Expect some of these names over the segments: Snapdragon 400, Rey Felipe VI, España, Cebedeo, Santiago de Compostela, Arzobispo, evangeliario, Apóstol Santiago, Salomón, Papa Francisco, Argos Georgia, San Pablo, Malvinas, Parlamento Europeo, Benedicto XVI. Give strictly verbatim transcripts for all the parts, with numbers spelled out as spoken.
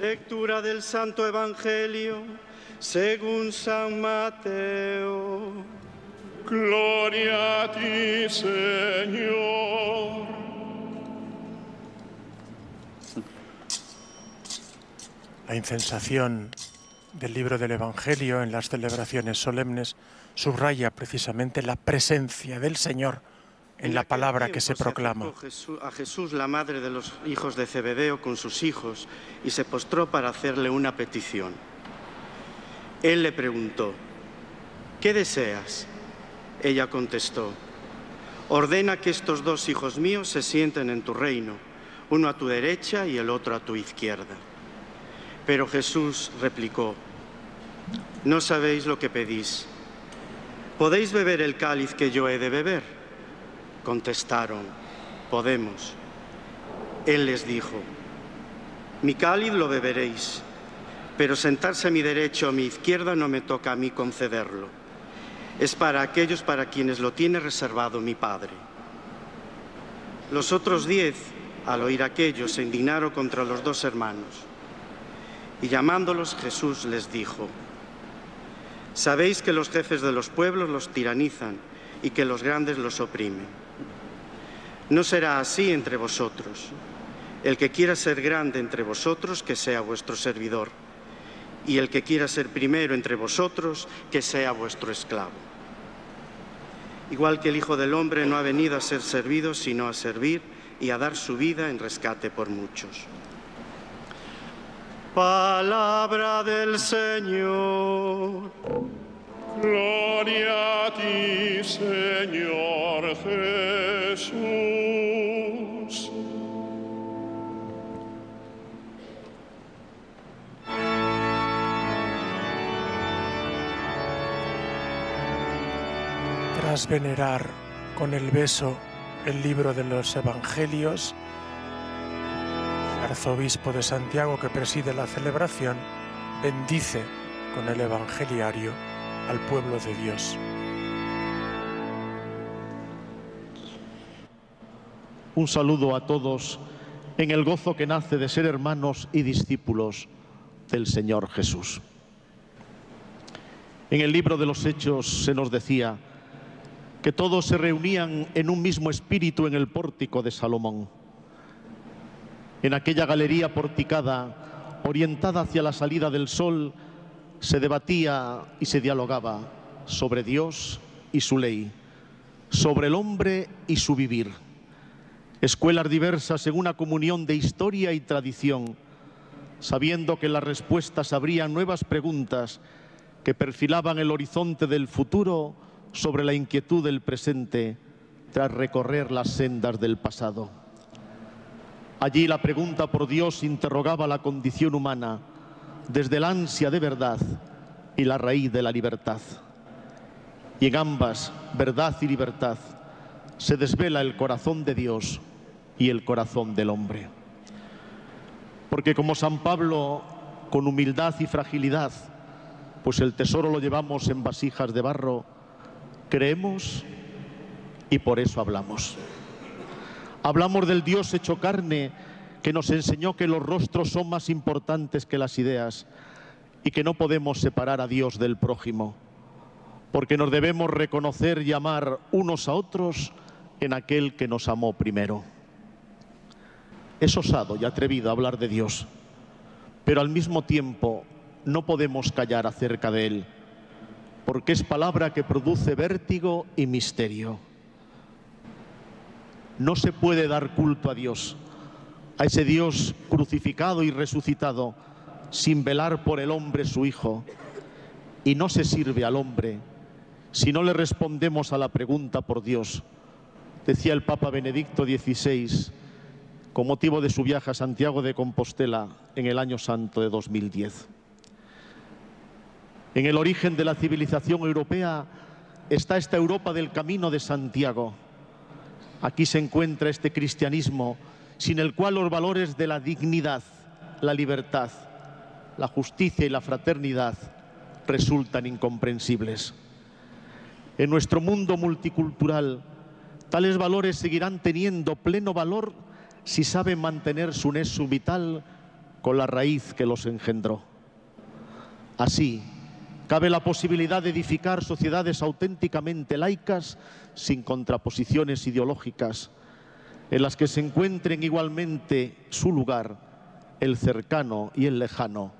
Lectura del Santo Evangelio según San Mateo. Gloria a ti, Señor. La incensación del libro del Evangelio en las celebraciones solemnes subraya precisamente la presencia del Señor en la palabra que se proclama. A Jesús, la madre de los hijos de Cebedeo, con sus hijos, y se postró para hacerle una petición. Él le preguntó: ¿qué deseas? Ella contestó: ordena que estos dos hijos míos se sienten en tu reino, uno a tu derecha y el otro a tu izquierda. Pero Jesús replicó: no sabéis lo que pedís. ¿Podéis beber el cáliz que yo he de beber? Contestaron: podemos. Él les dijo: mi cáliz lo beberéis, pero sentarse a mi derecha o a mi izquierda no me toca a mí concederlo. Es para aquellos para quienes lo tiene reservado mi Padre. Los otros diez, al oír aquello, se indignaron contra los dos hermanos. Y llamándolos, Jesús les dijo: sabéis que los jefes de los pueblos los tiranizan y que los grandes los oprimen. No será así entre vosotros. El que quiera ser grande entre vosotros, que sea vuestro servidor. Y el que quiera ser primero entre vosotros, que sea vuestro esclavo. Igual que el Hijo del Hombre no ha venido a ser servido, sino a servir y a dar su vida en rescate por muchos. Palabra del Señor. Gloria a ti, Señor Jesús. Tras venerar con el beso el libro de los Evangelios, el arzobispo de Santiago, que preside la celebración, bendice con el evangeliario al pueblo de Dios. Un saludo a todos en el gozo que nace de ser hermanos y discípulos del Señor Jesús. En el libro de los Hechos se nos decía que todos se reunían en un mismo espíritu en el pórtico de Salomón. En aquella galería porticada, orientada hacia la salida del sol, se debatía y se dialogaba sobre Dios y su ley, sobre el hombre y su vivir. Escuelas diversas en una comunión de historia y tradición, sabiendo que las respuestas abrían nuevas preguntas que perfilaban el horizonte del futuro sobre la inquietud del presente tras recorrer las sendas del pasado. Allí la pregunta por Dios interrogaba la condición humana, desde el ansia de verdad y la raíz de la libertad. Y en ambas, verdad y libertad, se desvela el corazón de Dios y el corazón del hombre. Porque como San Pablo, con humildad y fragilidad, pues el tesoro lo llevamos en vasijas de barro, creemos y por eso hablamos. Hablamos del Dios hecho carne, que nos enseñó que los rostros son más importantes que las ideas y que no podemos separar a Dios del prójimo, porque nos debemos reconocer y amar unos a otros en aquel que nos amó primero. Es osado y atrevido hablar de Dios, pero al mismo tiempo no podemos callar acerca de Él, porque es palabra que produce vértigo y misterio. No se puede dar culto a Dios, a ese Dios crucificado y resucitado, sin velar por el hombre su Hijo. Y no se sirve al hombre si no le respondemos a la pregunta por Dios. Decía el Papa Benedicto dieciséis, con motivo de su viaje a Santiago de Compostela en el Año Santo de dos mil diez. En el origen de la civilización europea está esta Europa del Camino de Santiago. Aquí se encuentra este cristianismo, sin el cual los valores de la dignidad, la libertad, la justicia y la fraternidad resultan incomprensibles. En nuestro mundo multicultural, tales valores seguirán teniendo pleno valor si saben mantener su nexo vital con la raíz que los engendró. Así, cabe la posibilidad de edificar sociedades auténticamente laicas, sin contraposiciones ideológicas, en las que se encuentren igualmente su lugar el cercano y el lejano,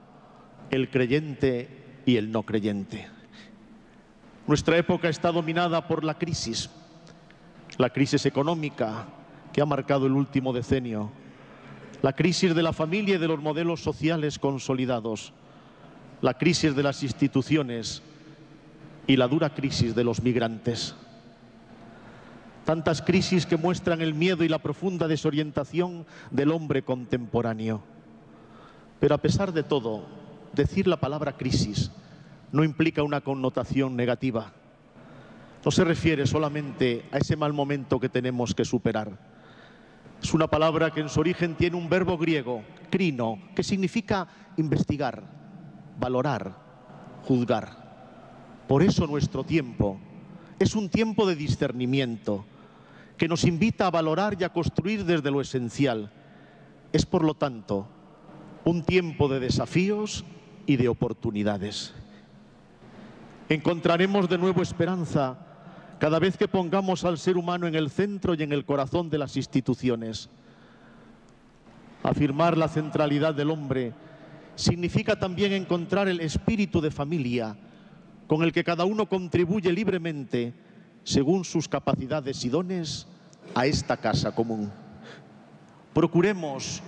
el creyente y el no creyente. Nuestra época está dominada por la crisis, la crisis económica que ha marcado el último decenio, la crisis de la familia y de los modelos sociales consolidados, la crisis de las instituciones y la dura crisis de los migrantes. Tantas crisis que muestran el miedo y la profunda desorientación del hombre contemporáneo. Pero a pesar de todo, decir la palabra crisis no implica una connotación negativa. No se refiere solamente a ese mal momento que tenemos que superar. Es una palabra que en su origen tiene un verbo griego, crino, que significa investigar, valorar, juzgar. Por eso nuestro tiempo es un tiempo de discernimiento, que nos invita a valorar y a construir desde lo esencial. Es, por lo tanto, un tiempo de desafíos y de oportunidades. Encontraremos de nuevo esperanza cada vez que pongamos al ser humano en el centro y en el corazón de las instituciones. Afirmar la centralidad del hombre significa también encontrar el espíritu de familia con el que cada uno contribuye libremente, según sus capacidades y dones, a esta casa común. Procuremos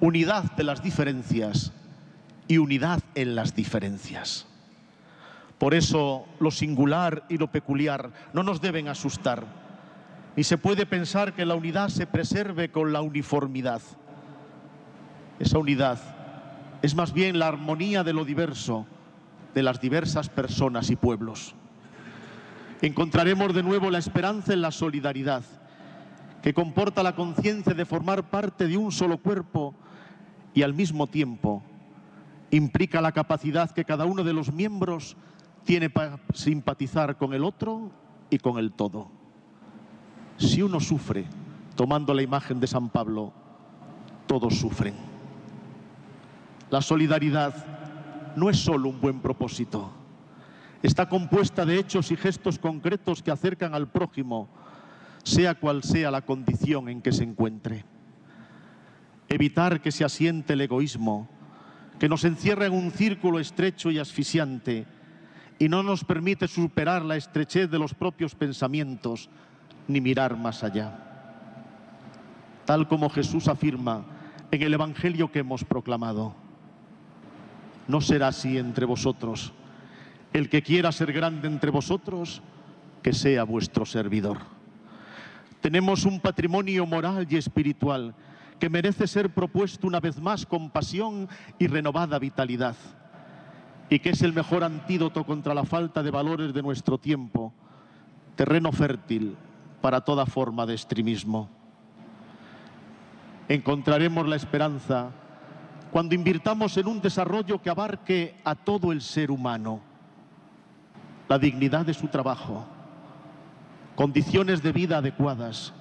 unidad de las diferencias y unidad en las diferencias. Por eso, lo singular y lo peculiar no nos deben asustar, ni se puede pensar que la unidad se preserve con la uniformidad. Esa unidad es más bien la armonía de lo diverso, de las diversas personas y pueblos. Encontraremos de nuevo la esperanza en la solidaridad, que comporta la conciencia de formar parte de un solo cuerpo y al mismo tiempo implica la capacidad que cada uno de los miembros tiene para simpatizar con el otro y con el todo. Si uno sufre, tomando la imagen de San Pablo, todos sufren. La solidaridad no es solo un buen propósito. Está compuesta de hechos y gestos concretos que acercan al prójimo, sea cual sea la condición en que se encuentre. Evitar que se asiente el egoísmo, que nos encierra en un círculo estrecho y asfixiante y no nos permite superar la estrechez de los propios pensamientos ni mirar más allá. Tal como Jesús afirma en el Evangelio que hemos proclamado: no será así entre vosotros. El que quiera ser grande entre vosotros, que sea vuestro servidor. Tenemos un patrimonio moral y espiritual que merece ser propuesto una vez más con pasión y renovada vitalidad, y que es el mejor antídoto contra la falta de valores de nuestro tiempo, terreno fértil para toda forma de extremismo. Encontraremos la esperanza cuando invirtamos en un desarrollo que abarque a todo el ser humano, la dignidad de su trabajo, condiciones de vida adecuadas,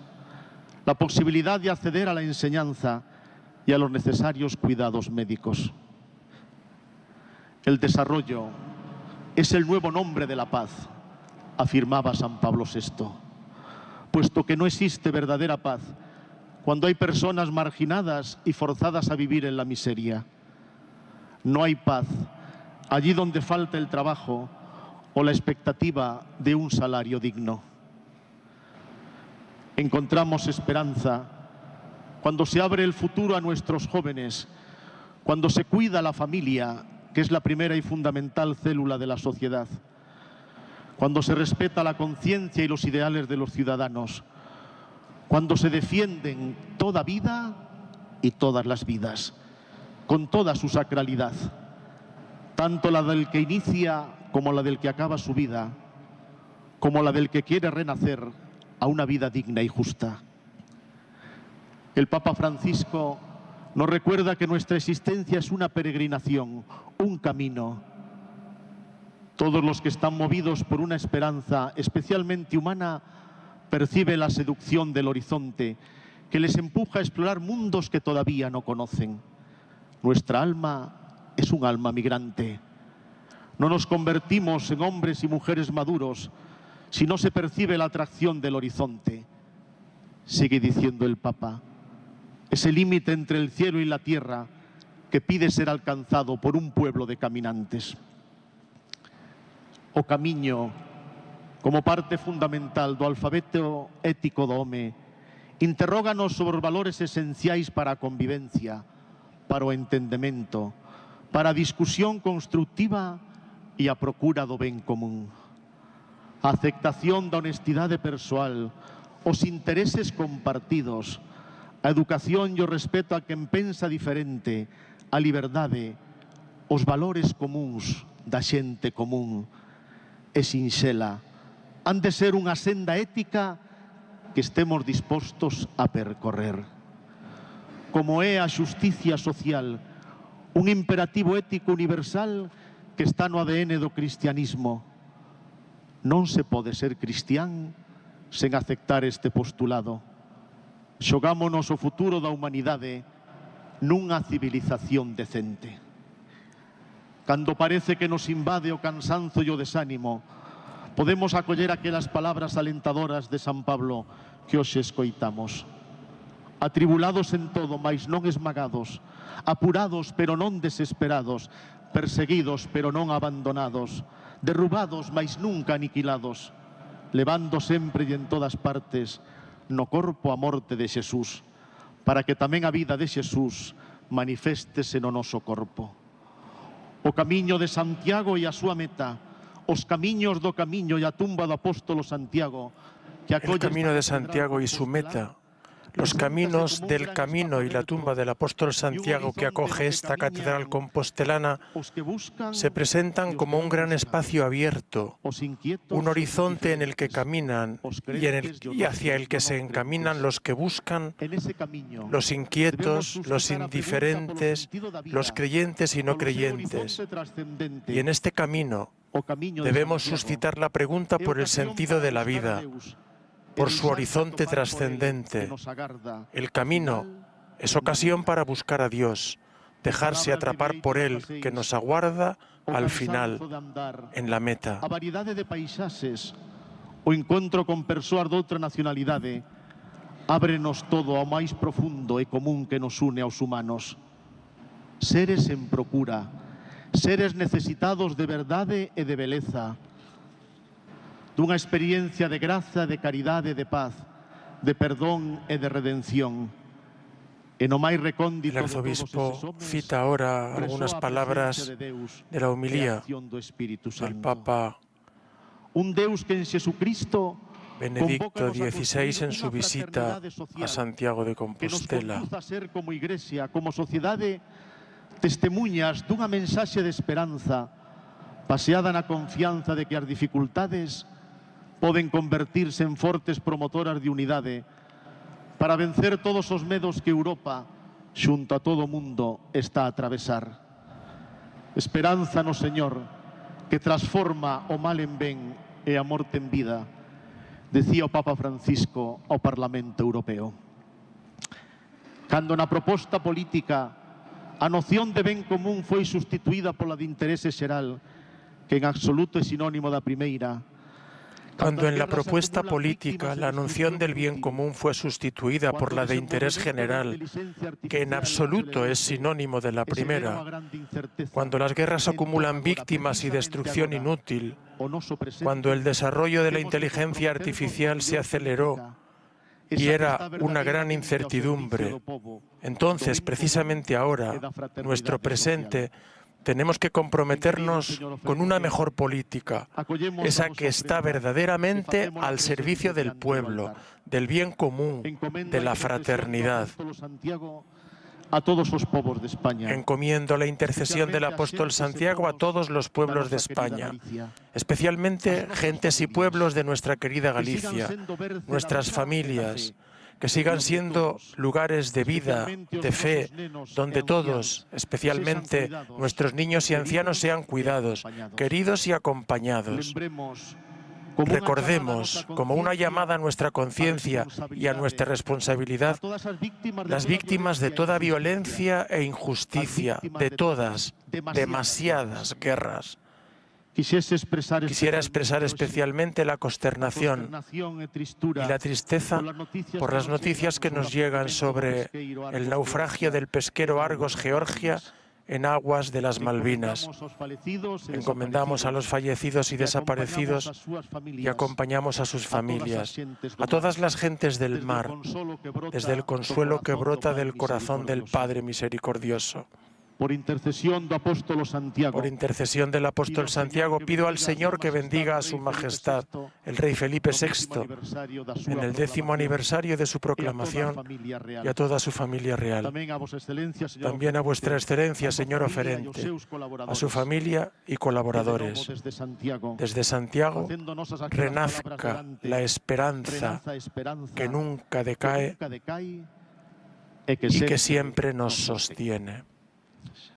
la posibilidad de acceder a la enseñanza y a los necesarios cuidados médicos. El desarrollo es el nuevo nombre de la paz, afirmaba San Pablo sexto, puesto que no existe verdadera paz cuando hay personas marginadas y forzadas a vivir en la miseria. No hay paz allí donde falta el trabajo o la expectativa de un salario digno. Encontramos esperanza cuando se abre el futuro a nuestros jóvenes, cuando se cuida la familia, que es la primera y fundamental célula de la sociedad, cuando se respeta la conciencia y los ideales de los ciudadanos, cuando se defienden toda vida y todas las vidas, con toda su sacralidad, tanto la del que inicia como la del que acaba su vida, como la del que quiere renacer a una vida digna y justa. El Papa Francisco nos recuerda que nuestra existencia es una peregrinación, un camino. Todos los que están movidos por una esperanza especialmente humana percibe la seducción del horizonte que les empuja a explorar mundos que todavía no conocen, Nuestra alma es un alma migrante. No nos convertimos en hombres y mujeres maduros si no se percibe la atracción del horizonte. Sigue diciendo el Papa, ese límite entre el cielo y la tierra que pide ser alcanzado por un pueblo de caminantes. O camiño, como parte fundamental do alfabeto ético do home, interróganos sobre os valores esenciais para a convivencia, para o entendemento, para a discusión constructiva e a procura do ben común. A aceptación da honestidade persoal, os intereses compartidos, a educación e o respeto a quen pensa diferente, a liberdade, os valores comuns da xente común e sinxela, han de ser unha senda ética que estemos dispostos a percorrer. Como é a xusticia social, un imperativo ético universal que está no A D N do cristianismo. Non se pode ser cristián sen aceptar este postulado. Xogámonos o futuro da humanidade nunha civilización decente. Cando parece que nos invade o cansanzo e o desánimo, podemos acoller aquelas palabras alentadoras de San Pablo que hoxe escoitamos. Atribulados en todo, mais non esmagados, apurados, pero non desesperados, perseguidos, pero non abandonados, derrubados, mais nunca aniquilados, levando sempre e en todas partes no corpo a morte de Xesús, para que tamén a vida de Xesús maniféstese no noso corpo. O camiño de Santiago e a súa meta, os camiños do camiño e a tumba do Apóstolo Santiago. El camino de Santiago y su meta, los caminos del camino y la tumba del Apóstol Santiago que acoge esta catedral compostelana se presentan como un gran espacio abierto, un horizonte en el que caminan y, en el, y hacia el que se encaminan los que buscan, los inquietos, los indiferentes, los creyentes y no creyentes. Y en este camino debemos suscitar la pregunta por el sentido de la vida, por su horizonte trascendente. El camino es ocasión para buscar a Dios, dejarse atrapar por Él, que nos aguarda al final, en la meta. A variedade de paisaxes, o encontro con persoas de outra nacionalidade, ábrenos todo ao máis profundo e común que nos une aos humanos. Seres en procura, seres necesitados de verdade e de beleza, dunha experiencia de graza, de caridade, de paz, de perdón e de redención. El arzobispo cita ahora algunas palabras de la homilía del Papa Benedicto dieciséis en su visita a Santiago de Compostela. Como iglesia, como sociedad, testemunhas dunha mensaxe de esperanza baseada na confianza de que as dificultades poden convertirse en fortes promotoras de unidade para vencer todos os medos que Europa, xunto a todo o mundo, está a atravesar. Esperanza no Señor, que transforma o mal en ben e a morte en vida, decía o Papa Francisco ao Parlamento Europeo. Cando na proposta política a noción de ben común foi substituída pola de interese xeral, que en absoluto é sinónimo da primeira. Cuando en la propuesta política la noción del bien común fue sustituida por la de interés general, que en absoluto es sinónimo de la primera, cuando las guerras acumulan víctimas y destrucción inútil, cuando el desarrollo de la inteligencia artificial se aceleró y era una gran incertidumbre, entonces, precisamente ahora, nuestro presente, tenemos que comprometernos con una mejor política, esa que está verdaderamente al servicio del pueblo, del bien común, de la fraternidad. A todos los pueblos de España. Encomiendo la intercesión del apóstol Santiago a todos los pueblos de España, especialmente gentes y pueblos de nuestra querida Galicia, nuestras familias, que sigan siendo lugares de vida, de fe, donde todos, especialmente nuestros niños y ancianos, sean cuidados, queridos y acompañados. Recordemos como una llamada a nuestra conciencia y a nuestra responsabilidad las víctimas de toda violencia e injusticia, de todas, demasiadas guerras. Quisiera expresar especialmente la consternación y la tristeza por las noticias que nos llegan sobre el naufragio del pesquero Argos Georgia en aguas de las Malvinas. Encomendamos a los fallecidos y desaparecidos y acompañamos a sus familias, a todas las gentes del mar, desde el consuelo que brota del corazón del Padre Misericordioso. Por intercesión del Apóstol Santiago. Por intercesión del Apóstol Santiago pido al Señor que bendiga a Su Majestad, el Rey Felipe sexto, en el décimo aniversario de su proclamación y a toda su familia real. También a Vuestra Excelencia, señor oferente, a su familia y colaboradores. Desde Santiago renazca la esperanza que nunca decae y que siempre nos sostiene.